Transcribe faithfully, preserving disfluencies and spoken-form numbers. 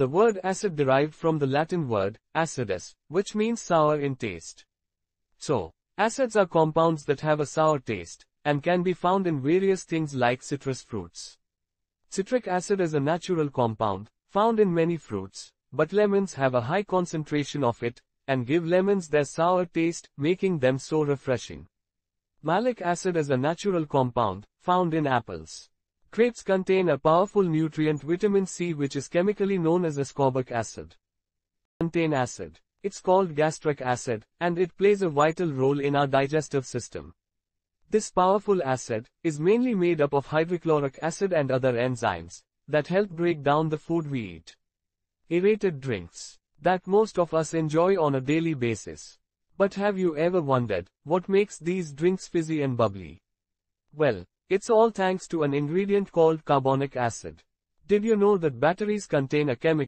The word acid derived from the Latin word acidus, which means sour in taste. So, acids are compounds that have a sour taste, and can be found in various things like citrus fruits. Citric acid is a natural compound, found in many fruits, but lemons have a high concentration of it, and give lemons their sour taste, making them so refreshing. Malic acid is a natural compound, found in apples. Grapes contain a powerful nutrient vitamin C, which is chemically known as ascorbic acid. Contain acid. It's called gastric acid, and it plays a vital role in our digestive system. This powerful acid is mainly made up of hydrochloric acid and other enzymes that help break down the food we eat. Aerated drinks that most of us enjoy on a daily basis. But have you ever wondered what makes these drinks fizzy and bubbly? Well, it's all thanks to an ingredient called carbonic acid. Did you know that batteries contain a chemical